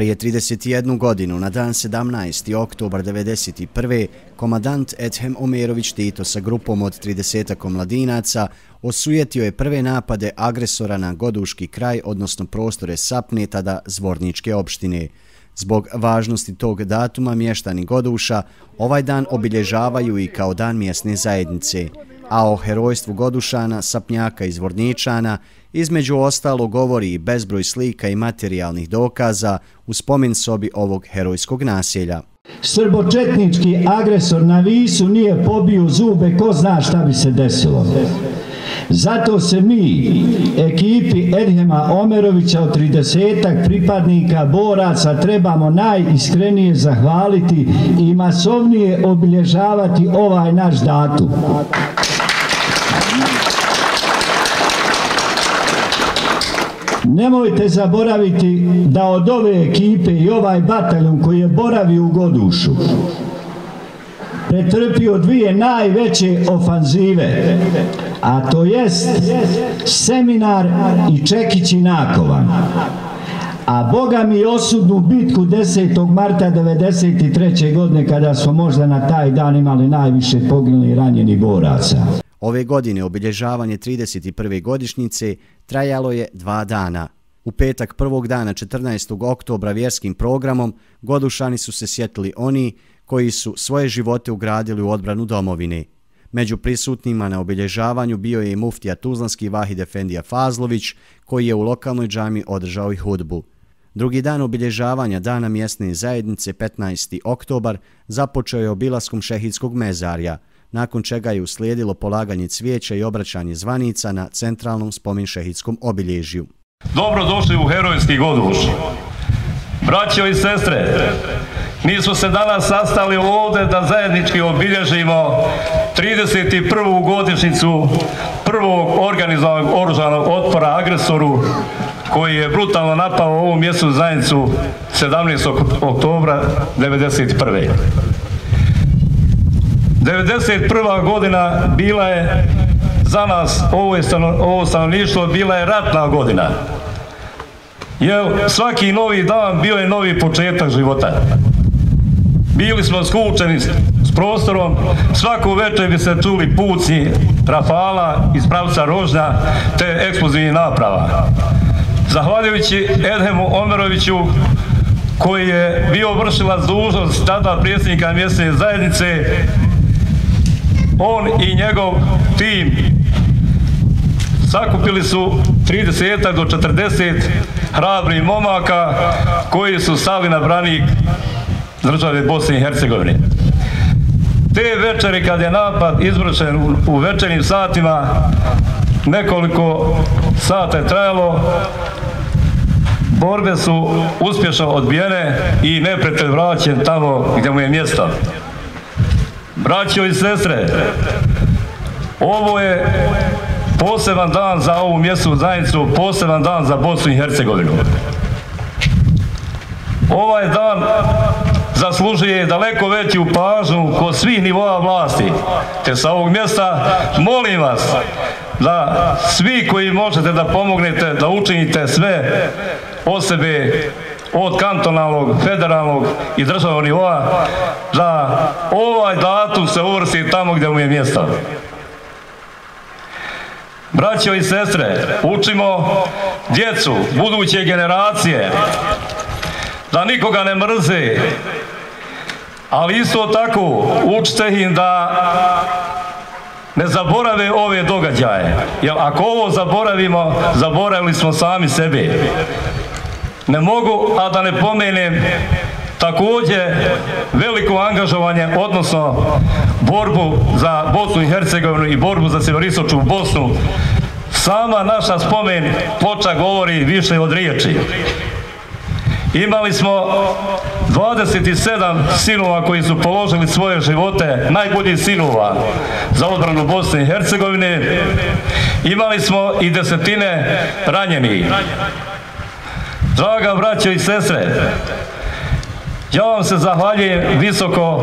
Prije 31 godinu, na dan 17. oktobar 1991. komadant Ethem Omerović Tito sa grupom od 30-ak omladinaca osujetio je prve napade agresora na goduški kraj, odnosno prostore Sapne, tada Zvorničke opštine. Zbog važnosti tog datuma mještani Goduša ovaj dan obilježavaju i kao dan mjesne zajednice, a o herojstvu Godušana, Sapnjaka i Zvorničana između ostalo govori i bezbroj slika i materijalnih dokaza u spomen sobi ovog herojskog naselja. Srbočetnički agresor na Visu nije pobio zube, ko zna šta bi se desilo. Zato se mi, ekipi Ethema Omerovića od 30-ak pripadnika boraca, trebamo najiskrenije zahvaliti i masovnije obilježavati ovaj naš datum. Nemojte zaboraviti da od ove ekipe i ovaj bataljon koji je boravio u Godušu pretrpio dvije najveće ofanzive, a to jest Seminar i Čekić i Nakovan, a Boga mi osudnu bitku 10. marta 1993. godine, kada smo možda na taj dan imali najviše poginuli i ranjeni boraca. Ove godine obilježavanje 31. godišnjice trajalo je 2 dana. U petak prvog dana 14. oktobra vjerskim programom Godušani su se sjetili oni koji su svoje živote ugradili u odbranu domovine. Među prisutnima na obilježavanju bio je i muftija tuzlanski Vahid Efendija Fazlović, koji je u lokalnoj džami održao i hudbu. Drugi dan obilježavanja dana mjesne zajednice, 15. oktobar, započeo je obilaskom šehidskog mezarja, nakon čega je uslijedilo polaganje cvijeća i obraćanje zvanica na centralnom spomen šehidskom obilježju. Dobro došli u herojski Goduš. Braćo i sestre, mi smo se danas sastali ovdje da zajednički obilježimo 31. godišnjicu prvog organizovanog oružanog otpora agresoru koji je brutalno napao ovu mjesnu zajednicu 17. oktobra 1991. 1991. godina bila je za nas, ovo stanovništvo, bila je ratna godina. Svaki novi dan bio je novi početak života. Bili smo skučeni s prostorom, svako večer bi se čuli puci rafala iz pravca Rožnja te eksplozivnih naprava. Zahvaljujući Ethemu Omeroviću, koji je bio vršilac dužnost tada predsjednika mjesne zajednice, on i njegov tim sakupili su 30 do 40 hrabrih momaka koji su stali na branik države Bosne i Hercegovine. Te večeri kad je napad izvršen u večernjim satima, nekoliko sata je trajalo, borbe su uspješno odbijene i neprijatelj vraćen tamo gdje mu je mjesto. Braćo i sestre, ovo je poseban dan za ovu mjesnu zajednicu, poseban dan za Bosnu i Hercegovinu. Ovaj dan zaslužuje daleko veću pažnju kod svih nivoa vlasti, te sa ovog mjesta molim vas da svi koji možete da pomognete, da učinite sve od sebe, od kantonalnog, federalnog i državnog nivoa, da ovaj datum se uvrsti tamo gdje mu je mjesto. Braćo i sestre, učimo djecu, buduće generacije, da nikoga ne mrze, ali isto tako učite im da ne zaborave ove događaje, jer ako ovo zaboravimo, zaboravili smo sami sebe. Ne mogu, a da ne pomenem također veliko angažovanje, odnosno borbu za Bosnu i Hercegovinu i borbu za sjeveroistočnu Bosnu. Sama naša spomen ploča govori više od riječi. Imali smo 27 sinova koji su položili svoje živote, najboljih sinova za odbranu Bosne i Hercegovine. Imali smo i desetine ranjenih. Draga braćo i sestre, ja vam se zahvaljujem visoko,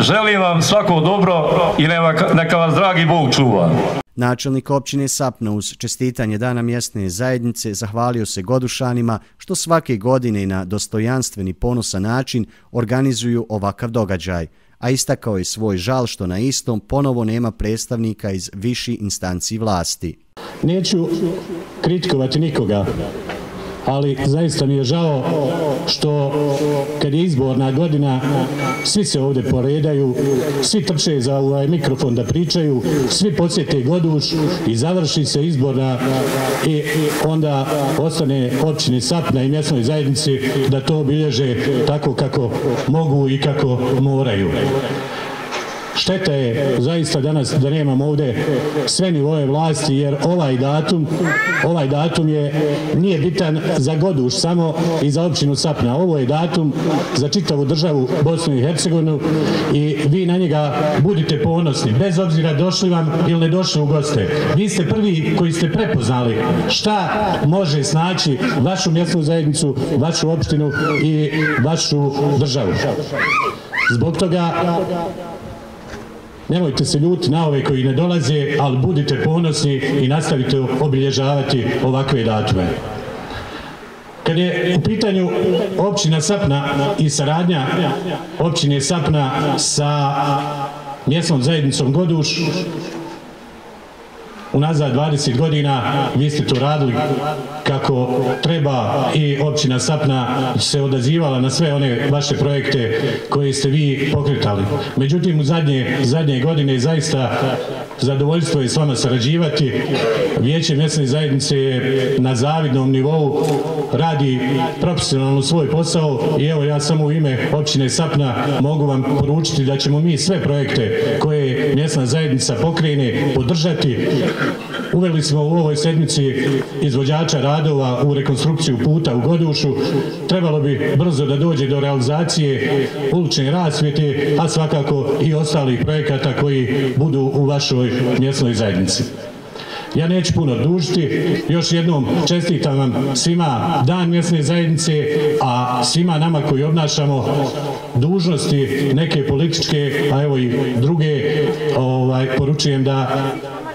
želim vam svako dobro i neka vas dragi Bog čuva. Načelnik općine Sapne uz čestitanje Dana mjesne zajednice zahvalio se Godušanima što svake godine na dostojanstveni ponosan način organizuju ovakav događaj, a istakao je svoj žal što na istom ponovo nema predstavnika iz viših instanci vlasti. Neću kritikovati nikoga, ali zaista mi je žao što kad je izborna godina svi se ovdje poredaju, svi trče za ovaj mikrofon da pričaju, svi podsjete Goduš i završi se izborna i onda ostane općini Sapna i mjesnoj zajednici da to obilježe tako kako mogu i kako moraju. Šteta je zaista danas da nemam ovdje sve nivoje vlasti, jer ovaj datum nije bitan za Goduš samo i za općinu Sapna. Ovo je datum za čitavu državu Bosnu i Hercegovinu i vi na njega budite ponosni, bez obzira došli vam ili ne došli u goste. Vi ste prvi koji ste prepoznali šta može snaći vašu mjesnu zajednicu, vašu opštinu i vašu državu. Zbog toga nemojte se ljuti na ove koji ne dolaze, ali budite ponosni i nastavite obilježavati ovakve datume. Kad je u pitanju općina Sapna i saradnja općine Sapna sa mjesnom zajednicom Goduš, unazad 20 godina vi ste to radili kako treba i općina Sapna se odazivala na sve one vaše projekte koje ste vi pokretali. Međutim, u zadnje godine zaista zadovoljstvo je s vama sarađivati. Vijeće mjesne zajednice je na zavidnom nivou, radi profesionalno svoj posao i evo ja samo u ime općine Sapna mogu vam poručiti da ćemo mi sve projekte koje mjesna zajednica pokrene podržati. Uveli smo u ovoj sedmici izvođača radova u rekonstrukciju puta u Godušu. Trebalo bi brzo da dođe do realizacije ulične rasvjete, a svakako i ostalih projekata koji budu u vašoj mjesnoj zajednici. Ja neću puno dužiti, još jednom čestitam vam svima Dan mjesne zajednice, a svima nama koji obnašamo dužnosti neke političke, a evo i druge, poručujem da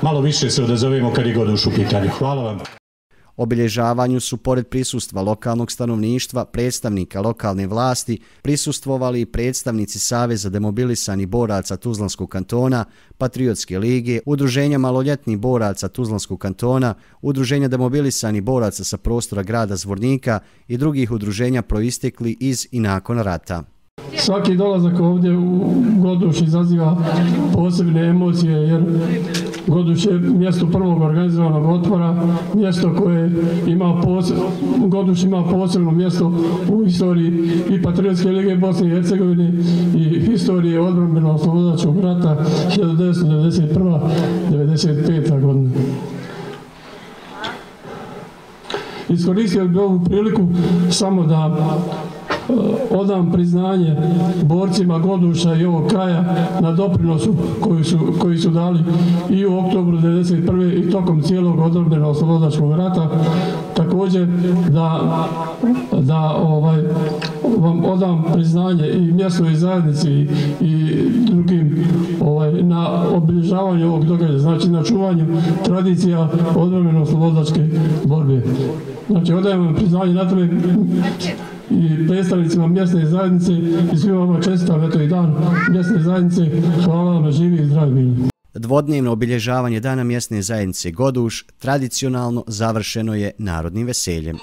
malo više se odazovemo kad je Goduš u pitanju. Hvala vam. Obilježavanju su, pored prisustva lokalnog stanovništva, predstavnika lokalne vlasti, prisustvovali i predstavnici Saveza demobilisani boraca Tuzlanskog kantona, Patriotske lige, Udruženja maloljetnih boraca Tuzlanskog kantona, Udruženja demobilisani boraca sa prostora grada Zvornika i drugih udruženja proistekli iz i nakon rata. Svaki dolazak ovdje u Goduš izaziva posebne emocije, jer Goduš je mjesto prvog organizovanog otpora, mjesto koje ima posebno mjesto u istoriji i Patriotske lige Bosne i Hercegovine i historije odbrambeno-oslobodilačkog rata 1991-1995. Godine. Iskoristio bih ovu priliku samo da odam priznanje borcima Goduša i ovog kraja na doprinosu koji su dali i u oktobru 1991. i tokom cijelog odbrambeno-oslobodilačkog rata. Također da vam odam priznanje i mjesnoj zajednici i drugim na obilježavanju ovog događaja, znači na čuvanju tradicija odbrambeno-oslobodilačke borbe. Znači odajem vam priznanje na tome i predstavnicima mjesne zajednice i svima vama čestitam i Dan mjesne zajednice. Hvala vam, živi i zdravi bili. Dvodnevno obilježavanje Dana mjesne zajednice Goduš tradicionalno završeno je narodnim veseljem.